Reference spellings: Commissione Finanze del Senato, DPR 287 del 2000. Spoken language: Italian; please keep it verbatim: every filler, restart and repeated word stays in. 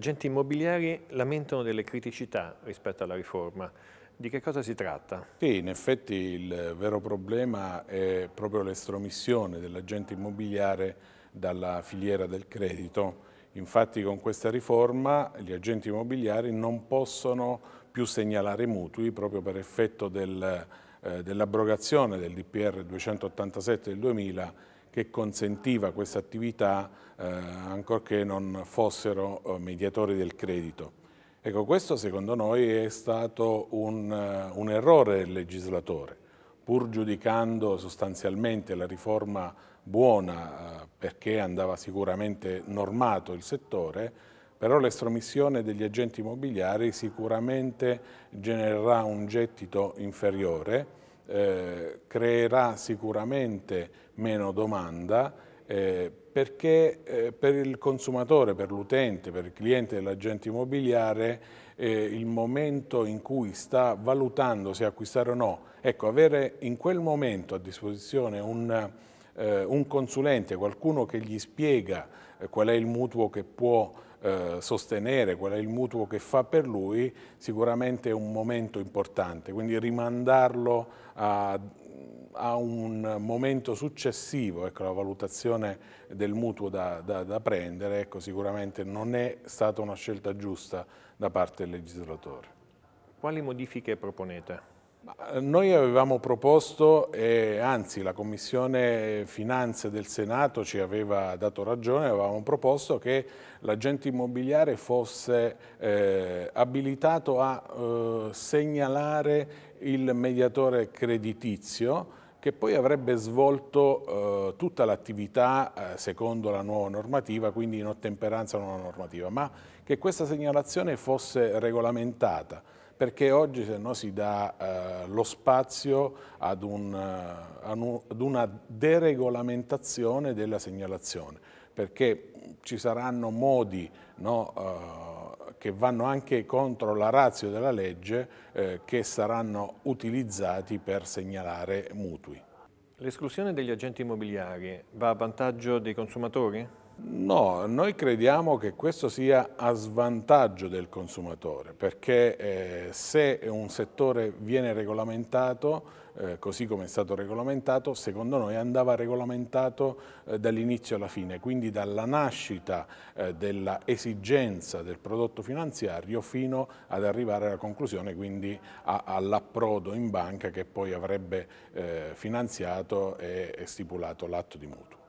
agenti immobiliari lamentano delle criticità rispetto alla riforma. Di che cosa si tratta? Sì, in effetti il vero problema è proprio l'estromissione dell'agente immobiliare dalla filiera del credito. Infatti con questa riforma gli agenti immobiliari non possono più segnalare mutui proprio per effetto del, eh, dell'abrogazione del D P R duecentottantasette del duemila che consentiva questa attività eh, ancorché non fossero eh, mediatori del credito. Ecco, questo secondo noi è stato un, un errore del legislatore, pur giudicando sostanzialmente la riforma buona perché andava sicuramente normato il settore, però l'estromissione degli agenti immobiliari sicuramente genererà un gettito inferiore, eh, creerà sicuramente meno domanda, eh, perché eh, per il consumatore, per l'utente, per il cliente dell'agente immobiliare eh, il momento in cui sta valutando se acquistare o no, ecco, avere in quel momento a disposizione un, eh, un consulente, qualcuno che gli spiega eh, qual è il mutuo che può eh, sostenere, qual è il mutuo che fa per lui, sicuramente è un momento importante, quindi rimandarlo a a un momento successivo, ecco, la valutazione del mutuo da, da, da prendere, ecco, sicuramente non è stata una scelta giusta da parte del legislatore. Quali modifiche proponete? Noi avevamo proposto, e anzi la Commissione Finanze del Senato ci aveva dato ragione, avevamo proposto che l'agente immobiliare fosse eh, abilitato a eh, segnalare il mediatore creditizio, che poi avrebbe svolto eh, tutta l'attività eh, secondo la nuova normativa, quindi in ottemperanza alla nuova normativa, ma che questa segnalazione fosse regolamentata, perché oggi se no si dà eh, lo spazio ad, un, ad una deregolamentazione della segnalazione, perché ci saranno modi, no, eh, che vanno anche contro la ratio della legge, eh, che saranno utilizzati per segnalare mutui. L'esclusione degli agenti immobiliari va a vantaggio dei consumatori? No, noi crediamo che questo sia a svantaggio del consumatore, perché eh, se un settore viene regolamentato, eh, così come è stato regolamentato, secondo noi andava regolamentato eh, dall'inizio alla fine, quindi dalla nascita eh, della esigenza del prodotto finanziario fino ad arrivare alla conclusione, quindi all'approdo in banca che poi avrebbe eh, finanziato e, e stipulato l'atto di mutuo.